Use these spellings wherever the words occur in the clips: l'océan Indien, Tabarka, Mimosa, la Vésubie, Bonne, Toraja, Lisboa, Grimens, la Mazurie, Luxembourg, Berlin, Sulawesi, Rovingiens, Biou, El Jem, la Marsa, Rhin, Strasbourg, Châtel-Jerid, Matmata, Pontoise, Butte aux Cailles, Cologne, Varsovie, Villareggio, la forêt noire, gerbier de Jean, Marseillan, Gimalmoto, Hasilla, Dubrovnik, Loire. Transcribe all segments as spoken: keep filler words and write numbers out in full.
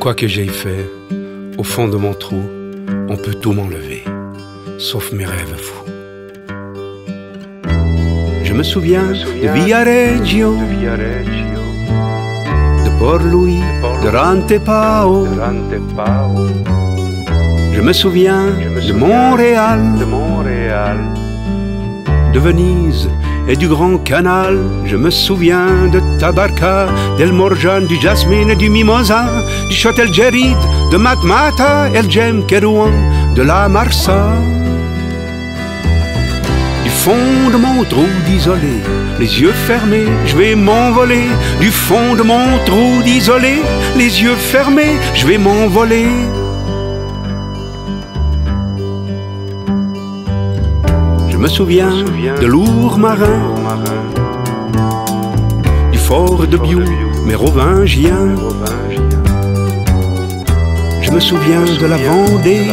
Quoi que j'aille faire, au fond de mon trou, on peut tout m'enlever, sauf mes rêves fous. Je me souviens de Villareggio, de Port-Louis, de Rante-Pao. Je me souviens de Montréal, de Venise et du Grand Canal. Je me souviens de Tabarka, d'El Morjan, du Jasmine et du Mimosa, du Châtel-Jerid, de Matmata, El Jem, Kerouan, de la Marsa. Du fond de mon trou d'isolé, les yeux fermés, je vais m'envoler. Du fond de mon trou d'isolé, les yeux fermés, je vais m'envoler. Je me souviens de lourds marins, du fort de Biou, mes Rovingiens. Je me souviens de la Vendée,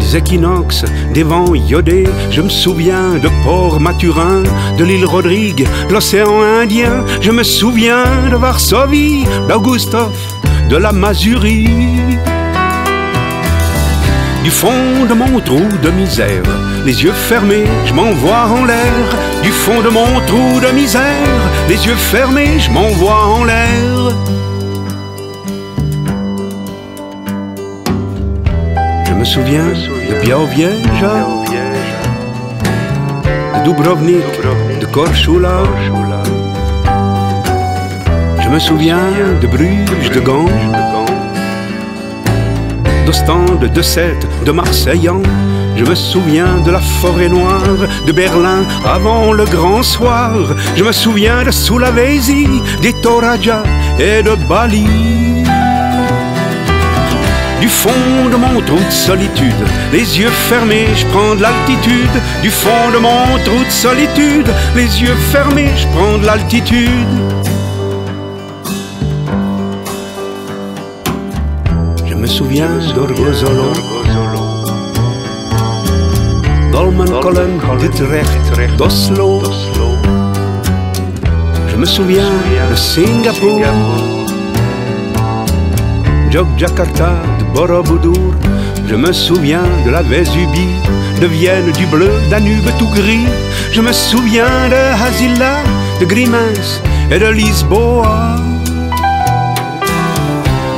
des équinoxes, des vents iodés. Je me souviens de Port Maturin, de l'île Rodrigue, de l'océan Indien. Je me souviens de Varsovie, d'Augustov, de la Mazurie. Du fond de mon trou de misère, les yeux fermés, je m'envoie en l'air. Du fond de mon trou de misère, les yeux fermés, je m'envoie en l'air. Je me souviens de Biarritz, de Dubrovnik, de Korsula. Je me souviens de Bruges, de Gand, de stand de Sète, de Marseillan. Je me souviens de la forêt noire, de Berlin avant le grand soir. Je me souviens de Sulawesi, des Toraja et de Bali. Du fond de mon trou de solitude, les yeux fermés, je prends de l'altitude. Du fond de mon trou de solitude, les yeux fermés, je prends de l'altitude. Je me souviens d'Orgozolo, d'Olmenkollen, d'Utrecht, d'Oslo. Je me souviens de Singapour, Jogjakarta, de Borobudur. Je me souviens de la Vésubie, de Vienne, du bleu Danube tout gris. Je me souviens de Hasilla, de Grimens et de Lisboa.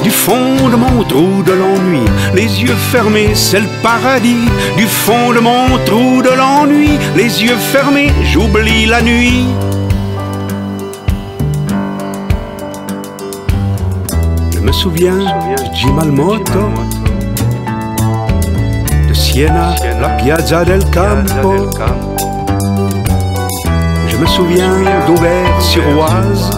Du fond de mon trou de l'ennui, les yeux fermés, c'est le paradis. Du fond de mon trou de l'ennui, les yeux fermés, j'oublie la nuit. Je me souviens de Gimalmoto, de Siena, la Piazza del Campo. Je me souviens d'Auvers-sur-Oise.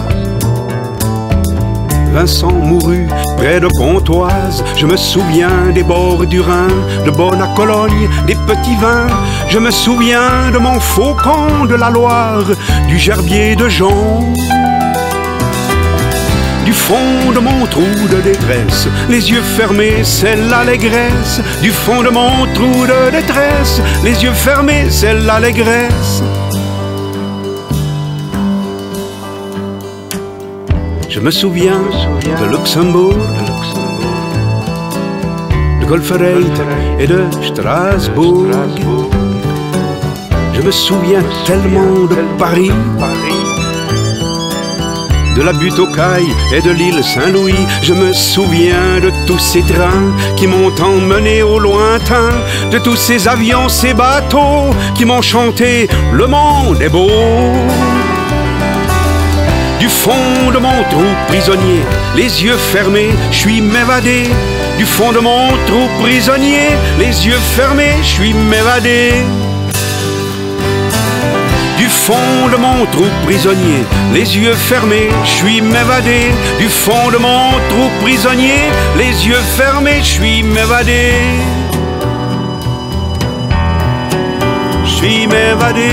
Vincent mourut près de Pontoise. Je me souviens des bords du Rhin, de Bonne à Cologne, des petits vins. Je me souviens de mon faucon de la Loire, du gerbier de Jean. Du fond de mon trou de détresse, les yeux fermés, c'est l'allégresse. Du fond de mon trou de détresse, les yeux fermés, c'est l'allégresse. Je me souviens de Luxembourg, de Golfereit et de Strasbourg. Je me souviens tellement de Paris, de la butte aux Cailles et de l'île Saint-Louis. Je me souviens de tous ces trains qui m'ont emmené au lointain, de tous ces avions, ces bateaux qui m'ont chanté « Le monde est beau ». Du fond de mon trou prisonnier, les yeux fermés, je suis m'évadé. Du fond de mon trou prisonnier, les yeux fermés, je suis m'évadé. Du fond de mon trou prisonnier, les yeux fermés, je suis m'évadé. Du fond de mon trou prisonnier, les yeux fermés, je suis m'évadé. Je suis m'évadé.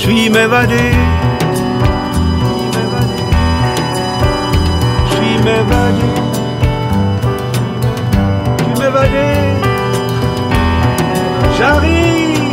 Je suis m'évadé, je suis m'évadé, je suis m'évadé, j'arrive.